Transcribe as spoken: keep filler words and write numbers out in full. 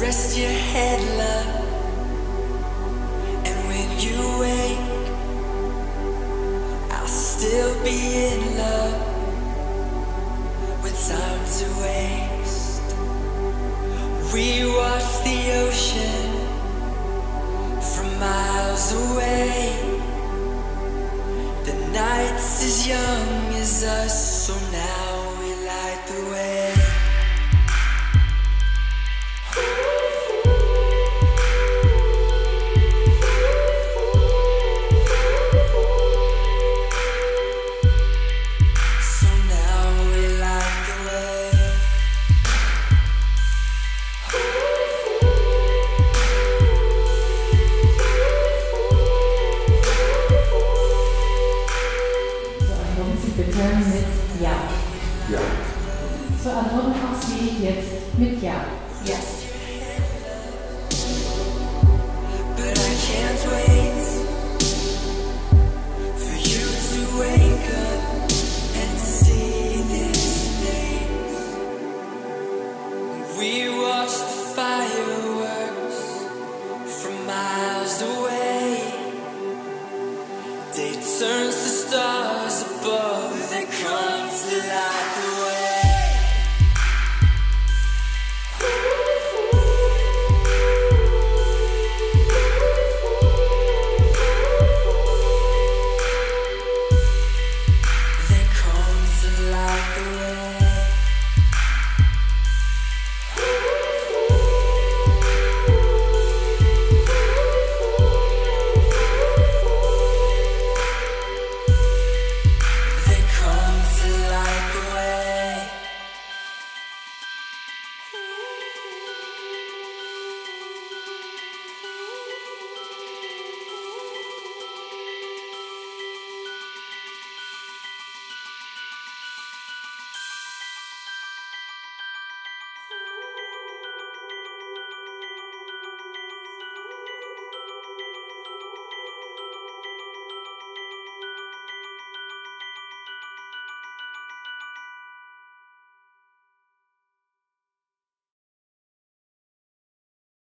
Rest your head, love, and when you wake, I'll still be in love with time to waste. We watch the ocean from miles away. The night's as young as us, so now we light the way. Wir beginnen mit Ja. Ja. So, Anton Kassi jetzt mit Ja. Ja. We